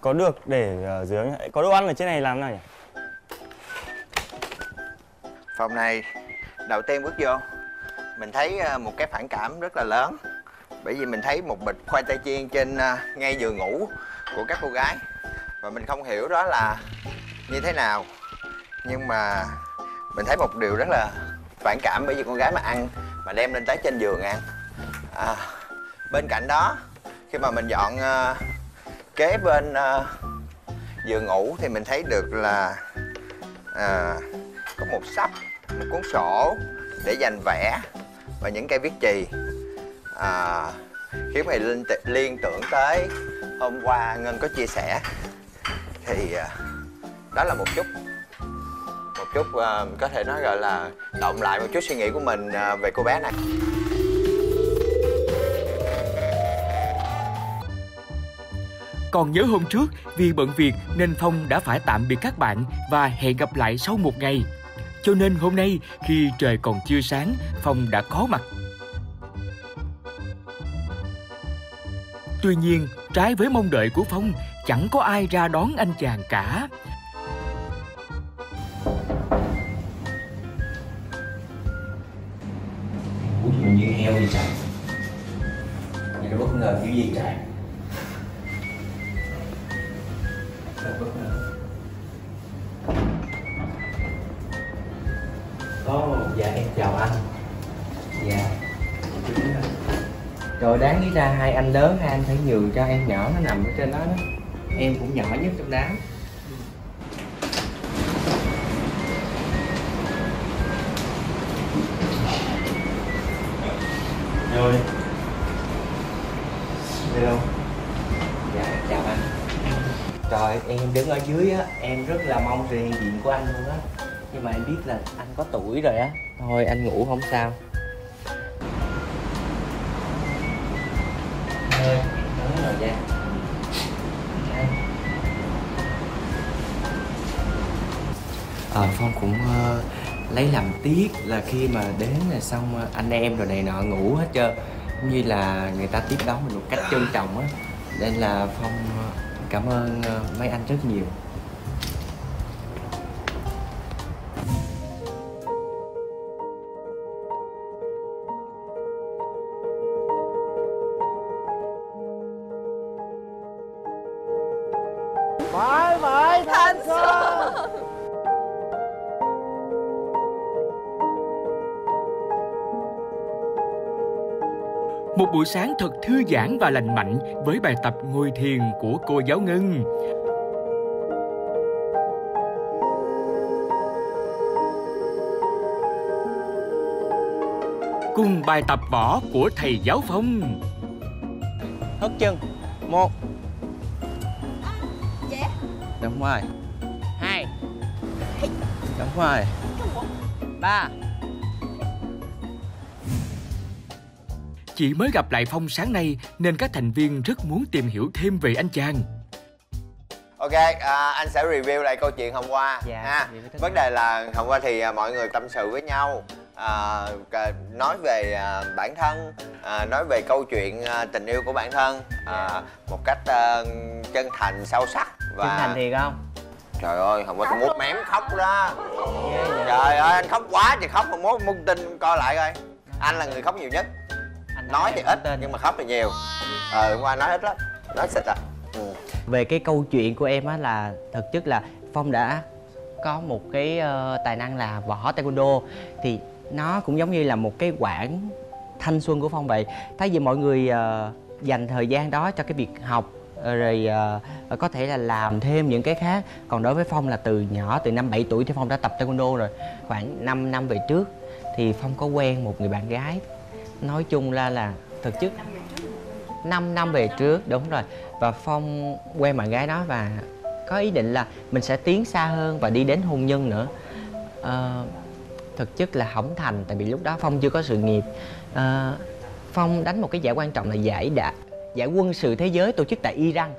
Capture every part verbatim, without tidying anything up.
Có được để ở dưới nhá. Có đồ ăn ở trên này làm nào nhỉ? Phòng này đầu tiên bước vô mình thấy một cái phản cảm rất là lớn, bởi vì mình thấy một bịch khoai tây chiên trên ngay giường ngủ của các cô gái và mình không hiểu đó là như thế nào, nhưng mà mình thấy một điều rất là phản cảm, bởi vì con gái mà ăn mà đem lên tới trên giường ăn. À, bên cạnh đó khi mà mình dọn uh, kế bên uh, giường ngủ thì mình thấy được là uh, có một sắp, một cuốn sổ để dành vẽ và những cây viết chì, à, khiến mày liên, liên tưởng tới hôm qua Ngân có chia sẻ. Thì uh, đó là một chút một chút uh, có thể nói gọi là động lại một chút suy nghĩ của mình uh, về cô bé này. Còn nhớ hôm trước vì bận việc nên Phong đã phải tạm biệt các bạn và hẹn gặp lại sau một ngày. Cho nên hôm nay khi trời còn chưa sáng, Phong đã có mặt. Tuy nhiên, trái với mong đợi của Phong, chẳng có ai ra đón anh chàng cả. Ủa như heo vậy trời? Vậy nó bất ngờ kiểu gì trời? Có, dạ em chào anh. Dạ. Rồi đáng lý ra hai anh lớn, hai anh phải nhường cho em nhỏ nó nằm ở trên đó đó. Em cũng nhỏ nhất trong đám. Rồi. Đi đâu? Dạ chào anh. Trời, em đứng ở dưới á, em rất là mong sự hiện diện của anh luôn á. Nhưng mà em biết là anh có tuổi rồi á. Thôi anh ngủ không sao. Thôi, nói rồi nha. Ờ, Phong cũng uh, lấy làm tiếc là khi mà đến là xong anh em rồi này nọ ngủ hết trơn, như là người ta tiếp đón mình một cách trân trọng á. Nên là Phong uh, cảm ơn uh, mấy anh rất nhiều. Mãi mãi thanh xuân. Một buổi sáng thật thư giãn và lành mạnh với bài tập ngồi thiền của cô giáo Ngân. Cùng bài tập võ của thầy giáo Phong. Hất chân. Một. Đúng rồi. Hai. Đúng rồi. Ba. Chị mới gặp lại Phong sáng nay nên các thành viên rất muốn tìm hiểu thêm về anh chàng. Ok, à, anh sẽ review lại câu chuyện hôm qua. Dạ, à, vấn đề là hôm qua thì mọi người tâm sự với nhau, à, nói về à, bản thân, à, nói về câu chuyện à, tình yêu của bản thân, à, dạ. Một cách à, chân thành, sâu sắc. Và... chân thành thiệt không? Trời ơi, hôm qua tôi mút mém khóc đó. Trời ơi, anh khóc quá thì khóc, mà mốt mung tin coi lại coi. Anh là người khóc nhiều nhất. Nói thì ít nhưng mà khóc thì nhiều. Ờ, hôm qua nói ít lắm, nói xịt à. Ừ. Về cái câu chuyện của em á là thực chất là Phong đã có một cái uh, tài năng là võ taekwondo. Thì nó cũng giống như là một cái quãng thanh xuân của Phong vậy. Thay vì mọi người uh, dành thời gian đó cho cái việc học, rồi uh, có thể là làm thêm những cái khác. Còn đối với Phong là từ nhỏ, từ năm bảy tuổi thì Phong đã tập taekwondo rồi. Khoảng năm năm về trước thì Phong có quen một người bạn gái. Nói chung là là thực chất năm năm về trước, đúng rồi. Và Phong quen bạn gái đó và có ý định là mình sẽ tiến xa hơn và đi đến hôn nhân nữa. uh, Thực chất là không thành, tại vì lúc đó Phong chưa có sự nghiệp. uh, Phong đánh một cái giải quan trọng là giải đã giải quân sự thế giới tổ chức tại Iran.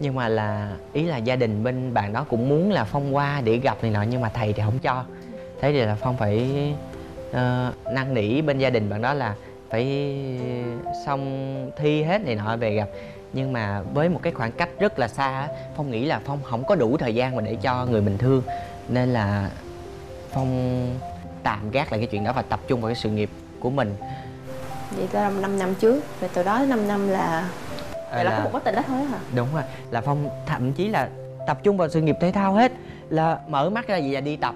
Nhưng mà là ý là gia đình bên bạn đó cũng muốn là Phong qua để gặp này nọ, nhưng mà thầy thì không cho. Thế thì là Phong phải uh, năn nỉ bên gia đình bạn đó là phải xong thi hết này nọ về gặp. Nhưng mà với một cái khoảng cách rất là xa, Phong nghĩ là Phong không có đủ thời gian mà để cho người mình thương. Nên là Phong tạm gác lại cái chuyện đó và tập trung vào cái sự nghiệp của mình. Vậy là năm năm trước, rồi từ đó năm năm là... Vậy là, là có một mối tình đó thôi hả? Đúng rồi, là Phong thậm chí là tập trung vào sự nghiệp thể thao hết. Là mở mắt ra gì là đi tập,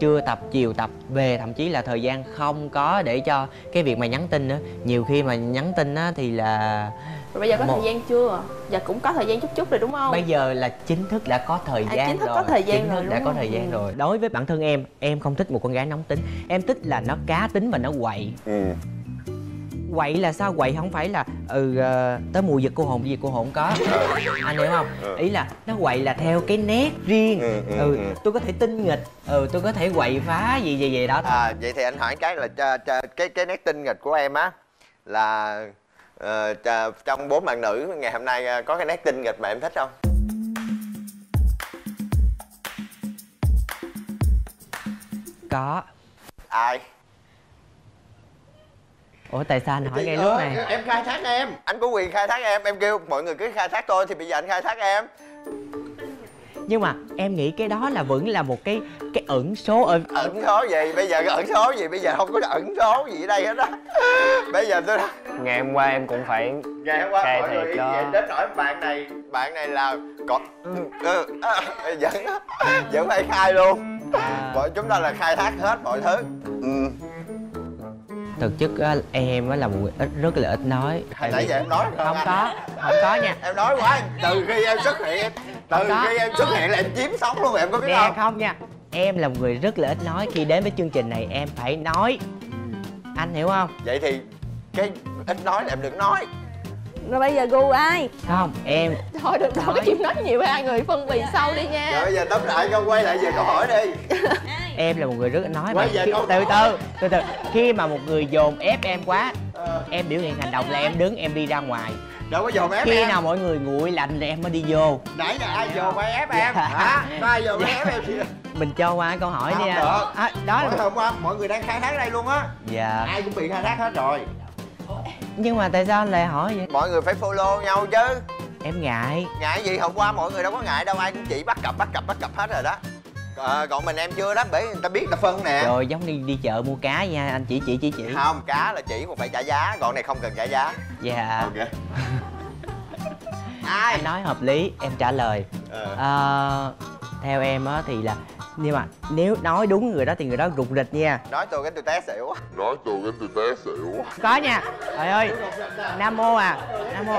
trưa tập, chiều tập, về thậm chí là thời gian không có để cho cái việc mà nhắn tin nữa. Nhiều khi mà nhắn tin á thì là... Rồi bây giờ có một... thời gian chưa? Giờ cũng có thời gian chút chút rồi đúng không? Bây giờ là chính thức đã có thời gian à, chính thức rồi. Có thời gian chính thức rồi, đã có không? Thời gian rồi. Đối với bản thân em, em không thích một con gái nóng tính. Em thích là nó cá tính và nó quậy. Ừ. Quậy là sao? Quậy không phải là ừ tới mùa giật cô hồn gì cô hồn có anh hiểu không? Ý là nó quậy là theo cái nét riêng. ừ, ừ, ừ. Tôi có thể tinh nghịch, ừ tôi có thể quậy phá gì gì gì đó thôi. À, vậy thì anh hỏi cái là cái cái nét tinh nghịch của em á là uh, trong bốn bạn nữ ngày hôm nay có cái nét tinh nghịch mà em thích không? Có. Ai? Ủa tại sao anh hỏi ngay ừ, lúc này? Em khai thác em. Anh có quyền khai thác em. Em kêu mọi người cứ khai thác tôi thì bây giờ anh khai thác em. Nhưng mà em nghĩ cái đó là vẫn là một cái cái ẩn số. Ẩn ẩn số gì? Bây giờ ẩn số gì? Bây giờ không có ẩn số gì ở đây hết đó. Bây giờ tôi... Ngày hôm qua em cũng phải... Ngày hôm qua mọi người vậy đến nỗi bạn này... Bạn này là... Còn... Ừ. Vẫn... Vẫn phải khai luôn. Bọn chúng ta là khai thác hết mọi thứ. Ừ. Thực chất em là một người rất là ít nói. Hồi nãy giờ em nói không? Không anh? Có, không có nha. Em nói quá, từ khi em xuất hiện, từ khi em xuất hiện là em chiếm sống luôn, em có biết không? Không nha, em là một người rất là ít nói. Khi đến với chương trình này em phải nói, anh hiểu không? Vậy thì cái ít nói là em đừng nói. Rồi bây giờ gu ai? Không, em thôi được đâu, cái chuyện nói nhiều với hai người phân biệt sau đi nha. Rồi bây giờ tóm lại con quay lại về câu hỏi đi. Em là một người rất ít nói mà khi, từ từ từ từ khi mà một người dồn ép em quá ờ. em biểu hiện hành động là em đứng em đi ra ngoài. Đâu có dồn ép khi em. Nào mọi người nguội lạnh thì em mới đi vô. Nãy giờ ai dồn ai ép em hả? Ai dồn ai ép em thì... Mình cho qua câu hỏi đi. À, đó là hôm qua mọi người đang khai thác đây luôn á. Dạ ai cũng bị khai thác hết rồi. Nhưng mà tại sao lại hỏi vậy? Mọi người phải follow nhau chứ. Em ngại. Ngại gì? Hôm qua mọi người đâu có ngại đâu, ai cũng chỉ bắt cặp bắt cặp bắt cặp hết rồi đó. À, còn mình em chưa đó, bởi người ta biết là phân nè. Rồi giống đi đi chợ mua cá nha, anh chỉ chỉ chỉ chỉ. Không, cá là chỉ một phải trả giá, còn này không cần trả giá. Dạ. Ok. Ai? Anh nói hợp lý, em trả lời. Ờ. À, theo em á thì là nhưng mà nếu nói đúng người đó thì người đó rụt rịch nha. Nói tôi cái tôi té xỉu. Nói tôi cái tôi té xỉu. Có nha. Trời ơi. Nam mô à. Nam mô.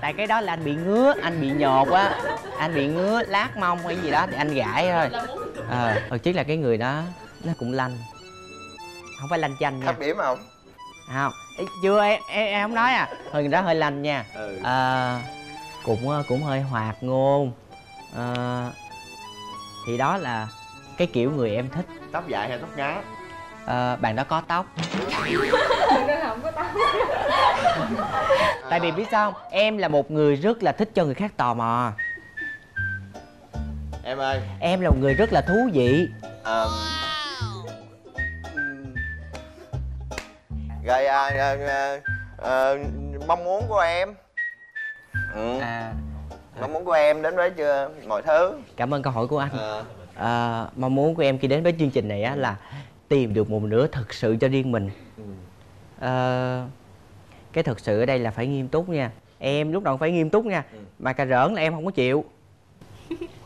Tại cái đó là anh bị ngứa, anh bị nhột á. Anh bị ngứa, lát mông hay gì đó thì anh gãi thôi. Ờ, thực chất là cái người đó nó cũng lanh. Không phải lanh chanh nha. Thấp điểm không? Không. Chưa em, em, em không nói à. Thôi người đó hơi lanh nha. Ừ. À, cũng cũng hơi hoạt ngôn. À, thì đó là cái kiểu người em thích. Tóc dài hay tóc ngắn? À, bạn đó có tóc. Bạn đó không có tóc. Tại vì biết sao không? Em là một người rất là thích cho người khác tò mò. Em ơi, em là một người rất là thú vị. À... Rồi à, à, à, à, mong muốn của em. Ừ. À... Mong muốn của em đến với chưa mọi thứ. Cảm ơn câu hỏi của anh. À. À, mong muốn của em khi đến với chương trình này á, là tìm được một nửa thực sự cho riêng mình. À, cái thực sự ở đây là phải nghiêm túc nha. Em lúc đầu phải nghiêm túc nha. Mà cà rỡn là em không có chịu.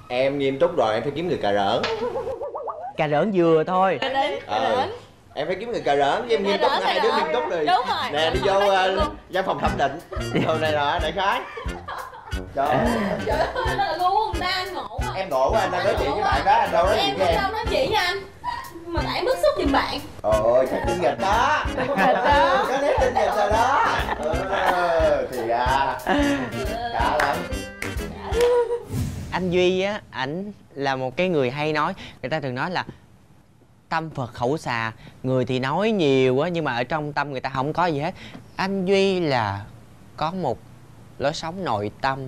Em nghiêm túc rồi em phải kiếm người cà rỡn. Cà rỡn vừa thôi. Cà rỡn. Ờ. Cà rỡn. Em phải kiếm người cà rỡn, em nghiêm túc hai đứa nghiêm túc rồi. Đúng rồi. Nè đi vô văn phòng thẩm định. Thôi này rồi đại khái. Trời ơi. Trời ơi, nó là ngu, người ta anh ngộ mà. Em ngộ quá, anh đang nói chuyện với bạn đó, anh đâu nói chuyện với em. Em không nói chuyện với anh. Mà tại em bức xúc giùm bạn. Ôi, chắc tinh nghịch đó. Tinh nghịch đó. Có nét tinh nghịch rồi đó. Ừ, thì ra. Cả lắm. Anh Duy á, ảnh là một cái người hay nói. Người ta thường nói là tâm Phật khẩu xà. Người thì nói nhiều á, nhưng mà ở trong tâm người ta không có gì hết. Anh Duy là có một lối sống nội tâm.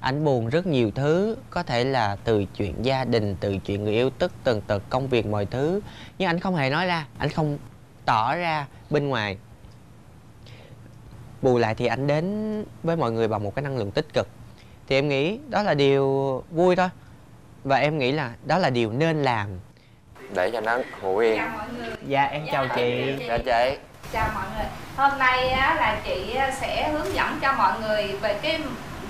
Anh buồn rất nhiều thứ, có thể là từ chuyện gia đình, từ chuyện người yêu, tức tần tật công việc mọi thứ. Nhưng anh không hề nói ra, anh không tỏ ra bên ngoài. Bù lại thì anh đến với mọi người bằng một cái năng lượng tích cực. Thì em nghĩ đó là điều vui thôi. Và em nghĩ là đó là điều nên làm. Để cho nó hữu yên. Dạ em chào chị. Chào chị. Chào mọi người. Hôm nay á, là chị sẽ hướng dẫn cho mọi người về cái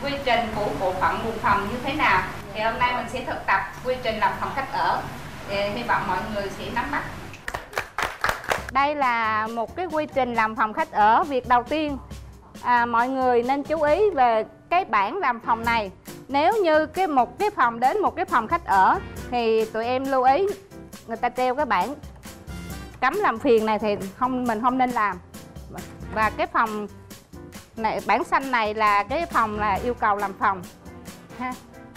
quy trình của bộ phận buồng phòng như thế nào. Thì hôm nay mình sẽ thực tập quy trình làm phòng khách ở. Thì hy vọng mọi người sẽ nắm bắt. Đây là một cái quy trình làm phòng khách ở. Việc đầu tiên à, mọi người nên chú ý về cái bảng làm phòng này. Nếu như cái một cái phòng đến một cái phòng khách ở thì tụi em lưu ý người ta treo cái bảng cấm làm phiền này thì không mình không nên làm. Và cái phòng này, bảng xanh này là cái phòng là yêu cầu làm phòng ha.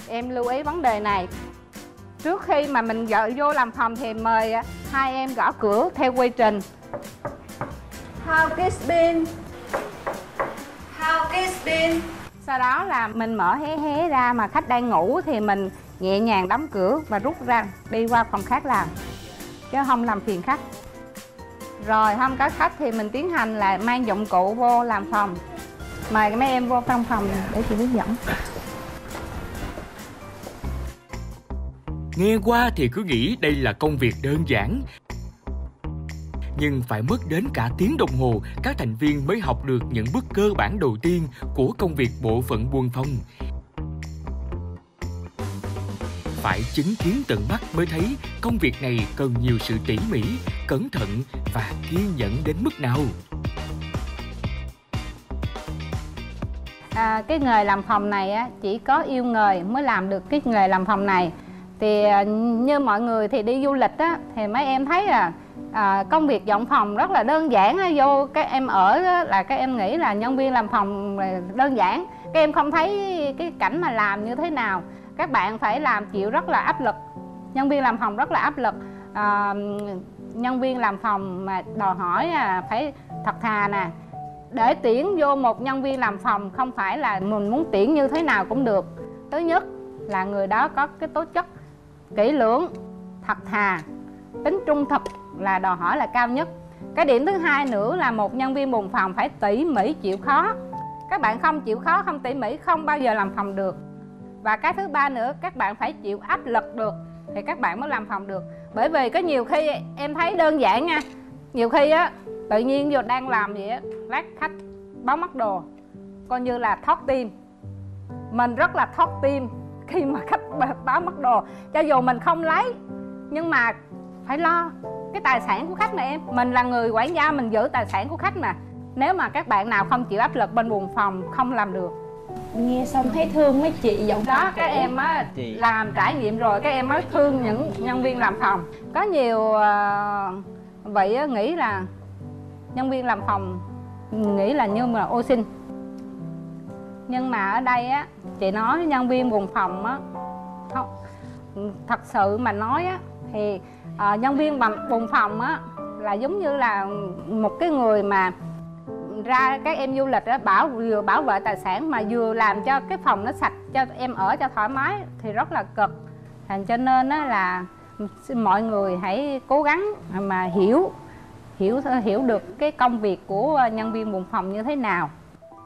Em lưu ý vấn đề này. Trước khi mà mình vô làm phòng thì mời hai em gõ cửa theo quy trình. How kiss bin. How kiss bin. Sau đó là mình mở hé hé ra, mà khách đang ngủ thì mình nhẹ nhàng đóng cửa và rút ra đi qua phòng khác làm, chứ không làm phiền khách. Rồi không có khách thì mình tiến hành là mang dụng cụ vô làm phòng. Mời mấy em vô trong phòng để chị hướng dẫn. Nghe qua thì cứ nghĩ đây là công việc đơn giản, nhưng phải mất đến cả tiếng đồng hồ các thành viên mới học được những bước cơ bản đầu tiên của công việc bộ phận buồng phòng. Phải chứng kiến tận mắt mới thấy công việc này cần nhiều sự tỉ mỉ, cẩn thận và kiên nhẫn đến mức nào. À, cái nghề làm phòng này á, chỉ có yêu nghề mới làm được cái nghề làm phòng này. Thì như mọi người thì đi du lịch á, thì mấy em thấy là à, công việc dọn phòng rất là đơn giản á, vô các em ở á, là các em nghĩ là nhân viên làm phòng đơn giản. Các em không thấy cái cảnh mà làm như thế nào. Các bạn phải làm chịu rất là áp lực. Nhân viên làm phòng rất là áp lực. à, Nhân viên làm phòng mà đòi hỏi là phải thật thà nè. Để tuyển vô một nhân viên làm phòng không phải là mình muốn tuyển như thế nào cũng được. Thứ nhất là người đó có cái tố chất kỹ lưỡng, thật thà, tính trung thực là đòi hỏi là cao nhất. Cái điểm thứ hai nữa là một nhân viên buồng phòng phải tỉ mỉ chịu khó. Các bạn không chịu khó, không tỉ mỉ không bao giờ làm phòng được. Và cái thứ ba nữa, các bạn phải chịu áp lực được thì các bạn mới làm phòng được. Bởi vì có nhiều khi em thấy đơn giản nha, nhiều khi á tự nhiên vừa đang làm vậy á, lát khách báo mất đồ, coi như là thoát tim. Mình rất là thoát tim khi mà khách báo mất đồ, cho dù mình không lấy nhưng mà phải lo cái tài sản của khách mà em. Mình là người quản gia, mình giữ tài sản của khách mà. Nếu mà các bạn nào không chịu áp lực bên buồng phòng không làm được. Nghe xong thấy thương mấy chị giọng đó. Các em á làm trải nghiệm rồi các em mới thương những nhân viên làm phòng. Có nhiều vậy á, nghĩ là nhân viên làm phòng nghĩ là như mà ô xin. Nhưng mà ở đây á, chị nói nhân viên buồng phòng á, không, thật sự mà nói á, thì à, nhân viên buồng phòng á, là giống như là một cái người mà ra các em du lịch á, bảo, vừa bảo vệ tài sản mà vừa làm cho cái phòng nó sạch, cho em ở cho thoải mái thì rất là cực. Thành cho nên á, là mọi người hãy cố gắng mà hiểu, hiểu, hiểu được cái công việc của nhân viên buồng phòng như thế nào.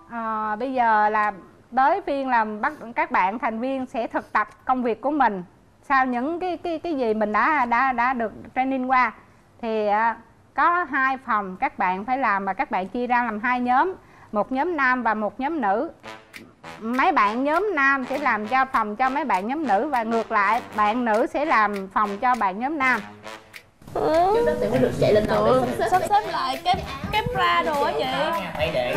À, bây giờ là tới phiên làm bắt các bạn thành viên sẽ thực tập công việc của mình sau những cái cái cái gì mình đã đã đã được training qua. Thì à, có hai phòng các bạn phải làm, mà các bạn chia ra làm hai nhóm, một nhóm nam và một nhóm nữ. Mấy bạn nhóm nam sẽ làm cho phòng cho mấy bạn nhóm nữ, và ngược lại bạn nữ sẽ làm phòng cho bạn nhóm nam. Trước đó tụi nó được chạy lên đầu để sắp xếp, sắp xếp lại cái cái bra đồ á chị. Phải để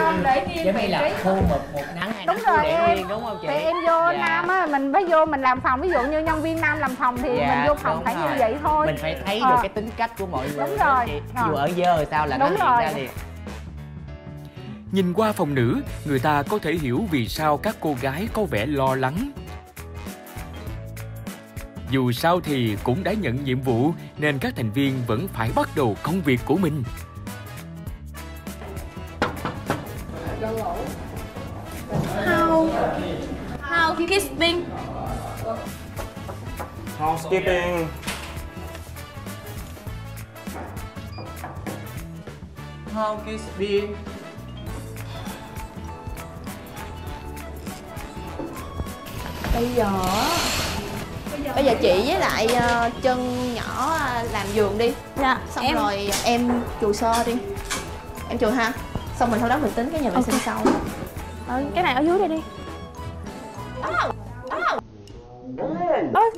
giống như là khu một một nắng hai nắng để riêng đúng không chị? Thì em vô dạ. Nam á, mình phải vô mình làm phòng, ví dụ như nhân viên nam làm phòng thì dạ, mình vô phòng phải rồi. Như vậy thôi. Mình phải thấy ờ. được cái tính cách của mọi người. Đúng rồi. Dù ở dơ rồi sao là đúng nó hiện ra liền. Nhìn qua phòng nữ, người ta có thể hiểu vì sao các cô gái có vẻ lo lắng. Dù sao thì cũng đã nhận nhiệm vụ nên các thành viên vẫn phải bắt đầu công việc của mình. How housekeeping. Housekeeping. Housekeeping. Bây giờ Bây giờ chị với lại uh, chân nhỏ làm giường đi. Dạ. Xong em... rồi em chùi sơ đi. Em chùi ha. Xong rồi sau đó mình tính cái nhà vệ sinh sau. Ờ, cái này ở dưới đây đi. Oh. Oh. Oh.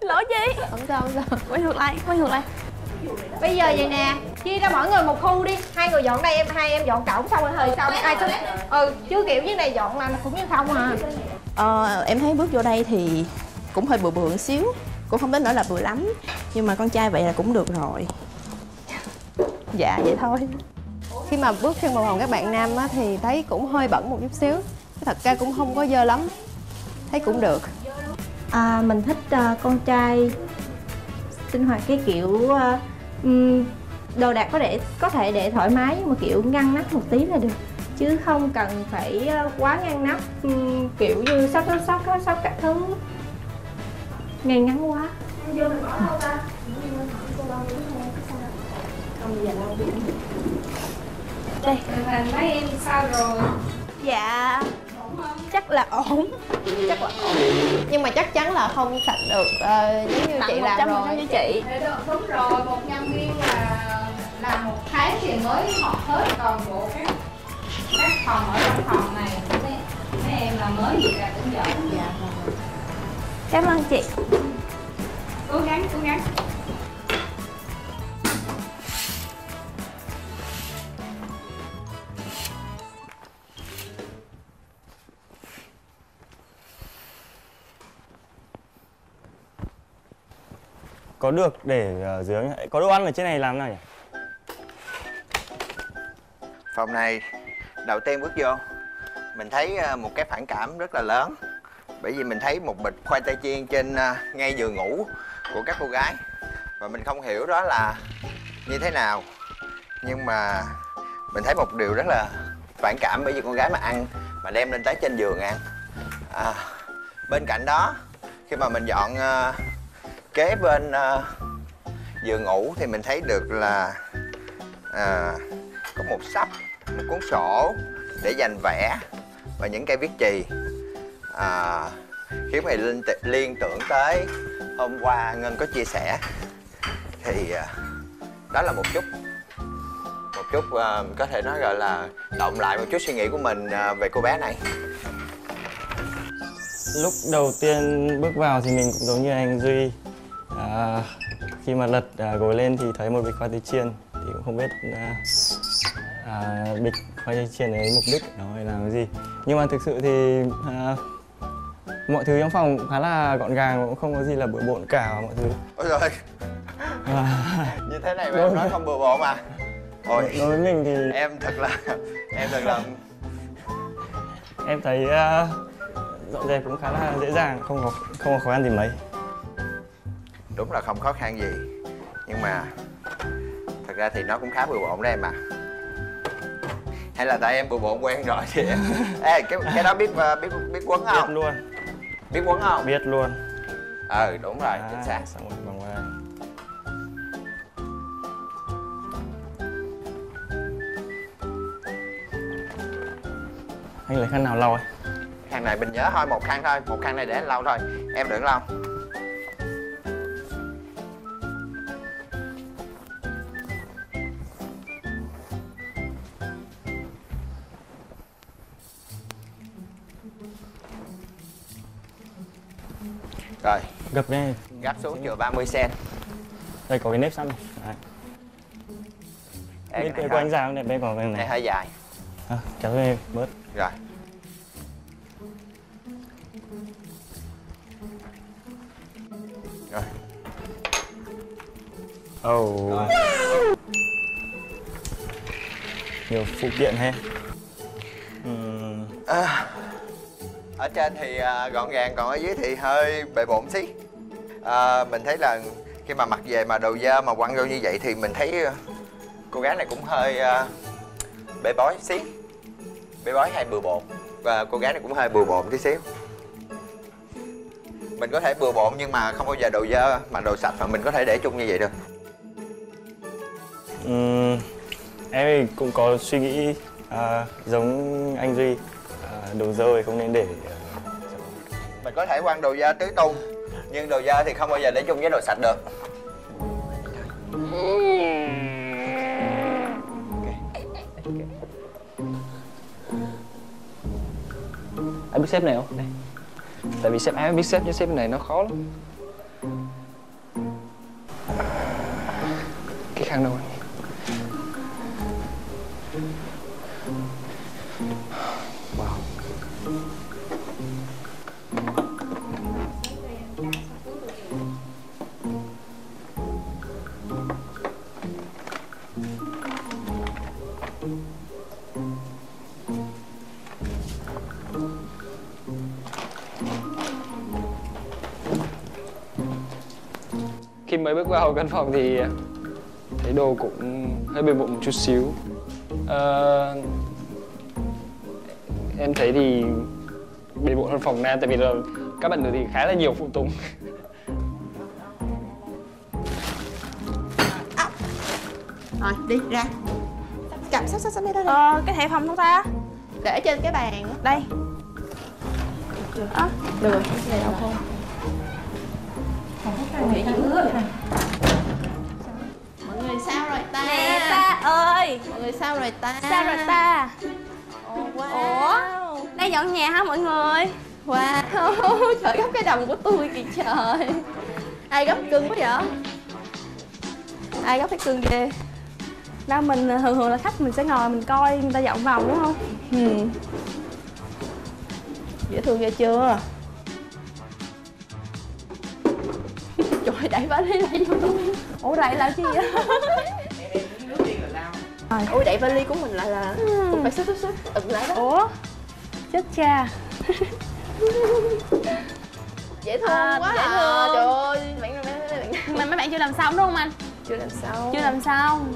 Lỡ gì? Không sao không sao. Quay ngược lại, quay ngược lại. Bây giờ vậy nè, chia ra mỗi người một khu đi. Hai người dọn đây, em hai em dọn cổng xong rồi thời sau ai thích. Ừ, chứ kiểu như này dọn là cũng như không à. Ờ, em thấy bước vô đây thì cũng hơi bừa bừa xíu. Cũng không đến nỗi là bừa lắm. Nhưng mà con trai vậy là cũng được rồi. Dạ vậy thôi. Khi mà bước trên bầu hồng các bạn nam á, thì thấy cũng hơi bẩn một chút xíu. Thật ra cũng không có dơ lắm. Thấy cũng được. À, mình thích uh, con trai sinh hoạt cái kiểu uh, um, đồ đạc có để có thể để thoải mái nhưng mà kiểu ngăn nắp một tí là được, chứ không cần phải uh, quá ngăn nắp, um, kiểu như sắp sắp sắp sắp các thứ ngay ngắn quá. Đây, mấy em sao rồi? Dạ. Chắc là ổn. Chắc là ổn. Nhưng mà chắc chắn là không sạch được uh, giống như chị làm rồi. Như chị. Đúng rồi, một nhân viên là làm một tháng thì mới họp hết toàn bộ các các phòng ở trong phòng này. Mấy em là mới gì là cũng giỡn. Dạ. Cảm ơn chị. Cố gắng, cố gắng. Có được để dưới có đồ ăn ở trên này làm nào nhỉ? Phòng này đầu tiên bước vô mình thấy một cái phản cảm rất là lớn, bởi vì mình thấy một bịch khoai tây chiên trên ngay giường ngủ của các cô gái và mình không hiểu đó là như thế nào, nhưng mà mình thấy một điều rất là phản cảm bởi vì con gái mà ăn mà đem lên tới trên giường ăn. À, bên cạnh đó khi mà mình dọn kế bên uh, giường ngủ thì mình thấy được là uh, có một sắp, một cuốn sổ để dành vẽ và những cây viết chì, uh, khiến mày liên, liên tưởng tới hôm qua Ngân có chia sẻ. Thì uh, đó là một chút một chút uh, có thể nói gọi là động lại một chút suy nghĩ của mình uh, về cô bé này. Lúc đầu tiên bước vào thì mình cũng giống như anh Duy. À, khi mà lật à, gối lên thì thấy một bịch khoai tây chiên thì cũng không biết à, à, bịch khoai tây chiên ấy mục đích nó là làm cái gì, nhưng mà thực sự thì à, mọi thứ trong phòng khá là gọn gàng, cũng không có gì là bừa bộn cả mọi thứ. Ôi trời à, như thế này mà em nói không bừa bộn mà. Ôi đối với mình thì em thật là em thật là em thấy à, dọn dẹp cũng khá là dễ dàng, không có không có khó khăn gì mấy. Đúng là không khó khăn gì, nhưng mà thật ra thì nó cũng khá bừa bộn đó em à. Hay là tại em bừa bộn quen rồi thì em... Ê, cái, cái đó biết biết biết quấn không? Biết luôn. Biết quấn không? Biết luôn. Ừ, đúng rồi, à, chính xác. Xong rồi, vòng qua. Anh lấy khăn nào lau ấy? Khăn này mình nhớ thôi, một khăn thôi, một khăn này để anh lau thôi, em đừng lau. Rồi, gấp này, gấp xuống chừa ba mươi xăng-ti-mét. Đây có cái nếp sẵn này. Đây. Bên của anh dài không đẹp, bên của bên này. Đây hơi dài. À, kéo lên bớt. Rồi. Rồi. Oh. Rồi. Nhiều phụ kiện ha. Uhm. À. Ở trên thì gọn gàng, còn ở dưới thì hơi bề bộn xí. À, mình thấy là khi mà mặc về mà đồ dơ mà quăng vô như vậy thì mình thấy cô gái này cũng hơi uh, bê bối xí. Bê bối hay bừa bộn. Và cô gái này cũng hơi bừa bộn tí xíu. Mình có thể bừa bộn nhưng mà không bao giờ đồ dơ mà đồ sạch mà mình có thể để chung như vậy được. Uhm, em cũng có suy nghĩ uh, giống anh Duy. Đồ dơ thì không nên để có thể quăng đồ da tứ tung, nhưng đồ da thì không bao giờ để chung với đồ sạch được. Anh biết xếp này không? Đây. Tại vì xếp áo em biết xếp, chứ xếp này nó khó lắm. Cái khăn đâu anh? Wow. Khi mới bước vào căn phòng thì thấy đồ cũng hơi bề bộn một chút xíu. Ờ... Em thấy thì bề bộn hơn phòng nam, tại vì là các bạn nữ thì khá là nhiều phụ tùng. À. Rồi, đi, ra. Cầm sắp sắp sắp đi ra. Ờ, cái thẻ phòng chúng ta để trên cái bàn. Đây. À, được rồi, cái này đâu không? Mọi người sao rồi ta? Nè ta ơi! Mọi người sao rồi ta? Sao rồi ta? Oh, wow. Ủa? Đang dọn nhà hả mọi người? Wow! Trời gấp cái đồng của tôi kìa trời! Ai gấp cưng quá vậy? Ai gấp cái cưng ghê? Đâu mình thường thường là khách mình sẽ ngồi mình coi người ta dọn vòng đúng không? Ừ. Dễ thương ghê chưa? Trời đẩy vali lại vô. Ủa đẩy làm chi vậy? Ôi đẩy vali của mình lại là ừ. Cũng phải xúc xúc xúc đựng lại đó. Ủa? Chết cha. Dễ thương à, quá. Dễ à. Thương. Trời ơi, mấy, mấy, mấy, mấy. Mà mấy bạn chưa làm xong đúng không anh? Chưa làm xong. Chưa làm xong.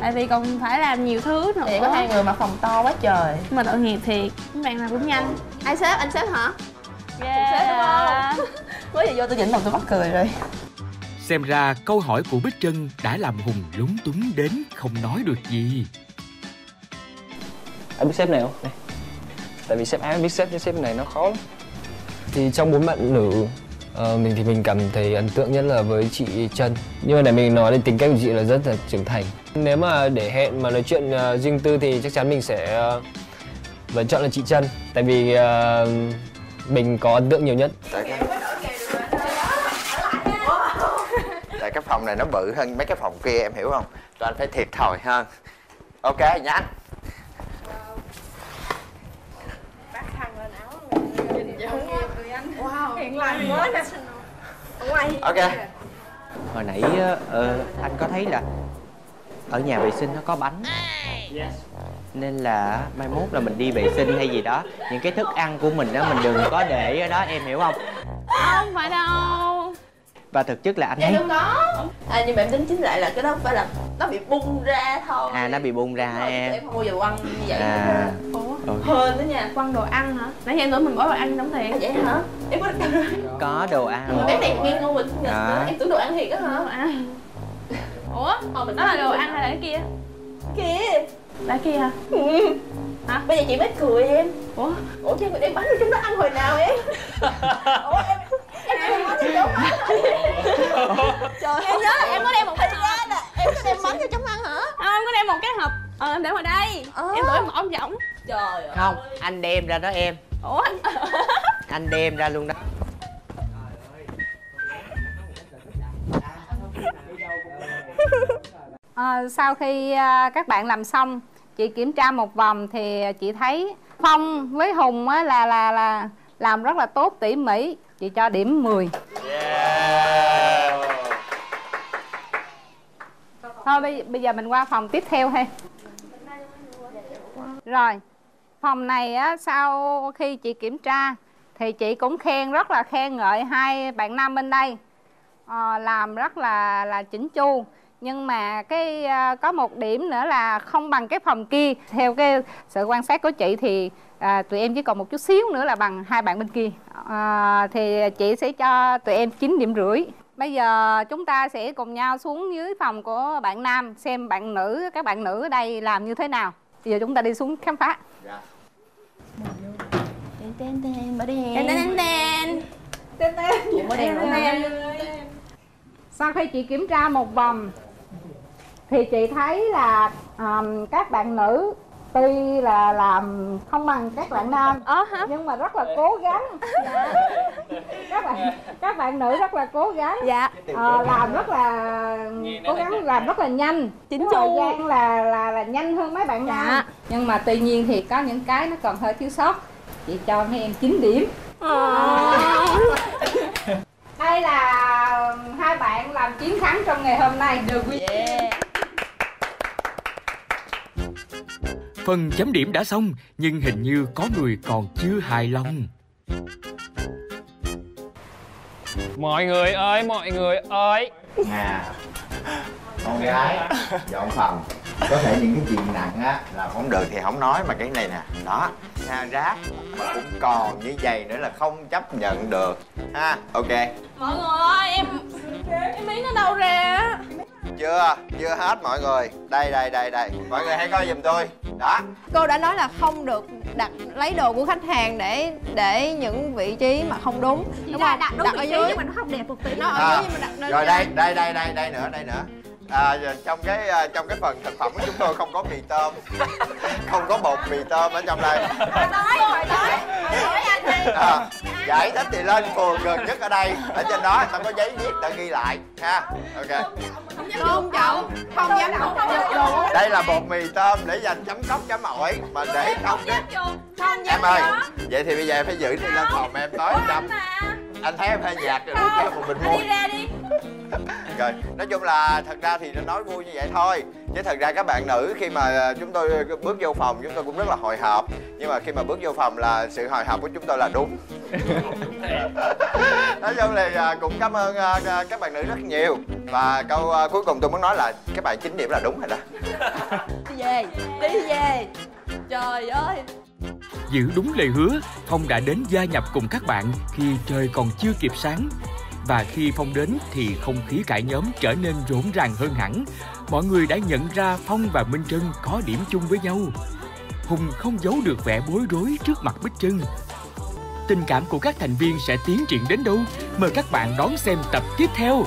Tại vì còn phải làm nhiều thứ nữa. Vậy có hai người mà phòng to quá trời. Mà tội nghiệp thiệt. Mấy bạn làm cũng nhanh. Ai sếp? Anh sếp hả? Yeah. Sếp đúng không? Mới giờ vô tôi nhịn lòng tôi mắc cười rồi. Xem ra câu hỏi của Bích Trân đã làm Hùng lúng túng đến không nói được gì. Anh biết xếp này không? Đây. Tại vì xếp áo em biết xếp, chứ xếp này nó khó lắm. Thì trong bốn bạn nữ, uh, mình thì mình cảm thấy ấn tượng nhất là với chị Trân. Nhưng mà để mình nói đến tính cách của chị là rất là trưởng thành. Nếu mà để hẹn mà nói chuyện uh, riêng tư thì chắc chắn mình sẽ uh, vẫn chọn là chị Trân. Tại vì uh, mình có ấn tượng nhiều nhất. Cái phòng này nó bự hơn mấy cái phòng kia em hiểu không? Toàn phải thiệt thòi hơn. Ok nhanh. Bác thằng lên áo nhìn giống người anh. Wow. Hiện lành quá nè. Ok. Hồi nãy uh, anh có thấy là ở nhà vệ sinh nó có bánh. Nên là mai mốt là mình đi vệ sinh hay gì đó, những cái thức ăn của mình đó mình đừng có để ở đó em hiểu không? Không phải đâu. Và thực chất là anh thấy đâu có à, nhưng mà em tính chính lại là cái đó phải là nó bị bung ra thôi. À nó bị bung ra thôi, em em không bao giờ quăng như vậy à. Ủa hên đó nha, quăng đồ ăn hả? Nãy em tưởng mình bỏ đồ ăn đóng thiệt. À, vậy hả? Em có đồ ăn. Có đồ ăn cái này nghe ngon mình à. Em tưởng đồ ăn thiệt á hả? À. Ủa đó là đồ ăn hay là cái kia? Kia là kia hả? Ừ. Hả? Bây giờ chị mới cười em. Ủa ủa chứ em bánh ở trong đó ăn hồi nào em? Ủa em em có thì đúng hả? Trời em nhớ là em có đem một cái hộp nè. Em có đem bánh cho chống ăn hả? Không, em có đem một cái hộp. Ờ em để vào đây. Ờ. Em tưởng em bỏ giỏng. Trời ơi. Không, anh đem ra đó em. Ủa anh anh đem ra luôn đó. À, sau khi các bạn làm xong, chị kiểm tra một vòng thì chị thấy Phong với Hùng á là là là làm rất là tốt, tỉ mỉ. Chị cho điểm mười. Yeah. Thôi bây, bây giờ mình qua phòng tiếp theo ha. Rồi. Phòng này á, sau khi chị kiểm tra thì chị cũng khen, rất là khen ngợi hai bạn nam bên đây. À, làm rất là là chỉnh chu. Nhưng mà cái có một điểm nữa là không bằng cái phòng kia. Theo cái sự quan sát của chị thì à, tụi em chỉ còn một chút xíu nữa là bằng hai bạn bên kia. À, thì chị sẽ cho tụi em chín điểm rưỡi. Bây giờ chúng ta sẽ cùng nhau xuống dưới phòng của bạn nam, xem bạn nữ, các bạn nữ ở đây làm như thế nào. Bây giờ chúng ta đi xuống khám phá. Dạ. Tên tên tên tên tên tên tên Tên em. Của em, của em. Sau khi chị kiểm tra một vòng thì chị thấy là um, các bạn nữ tuy là làm không bằng các bạn nam ờ, nhưng mà rất là cố gắng. Dạ. các bạn các bạn nữ rất là cố gắng. Dạ. Ờ, làm rất là cố gắng, làm rất là nhanh, chính thời gian là là là nhanh hơn mấy bạn nam. Dạ. Nhưng mà tuy nhiên thì có những cái nó còn hơi thiếu sót, chị cho mấy em chín điểm. À. Đây là hai bạn làm chín tháng trong ngày hôm nay được quý. Yeah. Phần chấm điểm đã xong nhưng hình như có người còn chưa hài lòng. Mọi người ơi, mọi người ơi. Nhà con gái dọn phòng, có thể những cái chuyện nặng á là không được thì không nói, mà cái này nè đó ha, rác mà cũng còn như vậy nữa là không chấp nhận được ha. Ok mọi người ơi, em em miếng nó đâu ra? Chưa, chưa hết mọi người. Đây, đây, đây, đây. Mọi người hãy coi giùm tôi. Đó. Cô đã nói là không được đặt lấy đồ của khách hàng để để những vị trí mà không đúng. Đúng không? Đặt, đúng đặt vị ở dưới nhưng mà nó không đẹp một tí. Nó ở à, dưới nhưng mà đặt lên. Rồi đây, đây, đây, đây, đây nữa, đây nữa. À, trong cái trong cái phần thực phẩm của chúng tôi không có mì tôm, không có bột mì tôm ở trong đây. Hồi tối, hồi tối, hồi tối anh đi. À, giải thích thì lên phường gần nhất ở đây. Ở trên đó người ta có giấy viết đã ghi lại ha. Ok. Không chậu, không dám đổ, không dám đổ. Đây là bột mì tôm để dành chấm cốc chấm ổi mà để không đấy. Em ơi, vậy thì bây giờ em phải giữ đi, lên phòng em tối chấm. Anh thấy em hơi nhạt rồi, cho em một bình mua. Đi ra đi. Rồi, nói chung là thật ra thì nói vui như vậy thôi, chứ thật ra các bạn nữ khi mà chúng tôi bước vô phòng chúng tôi cũng rất là hồi hộp, nhưng mà khi mà bước vô phòng là sự hồi hộp của chúng tôi là đúng. Nói chung là cũng cảm ơn các bạn nữ rất nhiều. Và câu cuối cùng tôi muốn nói là các bạn chín điểm là đúng rồi đó. Đi về, đi về. Trời ơi. Giữ đúng lời hứa, Phong đã đến gia nhập cùng các bạn khi trời còn chưa kịp sáng. Và khi Phong đến thì không khí cả nhóm trở nên rộn ràng hơn hẳn. Mọi người đã nhận ra Phong và Minh Trân có điểm chung với nhau. Hùng không giấu được vẻ bối rối trước mặt Bích Trân. Tình cảm của các thành viên sẽ tiến triển đến đâu? Mời các bạn đón xem tập tiếp theo.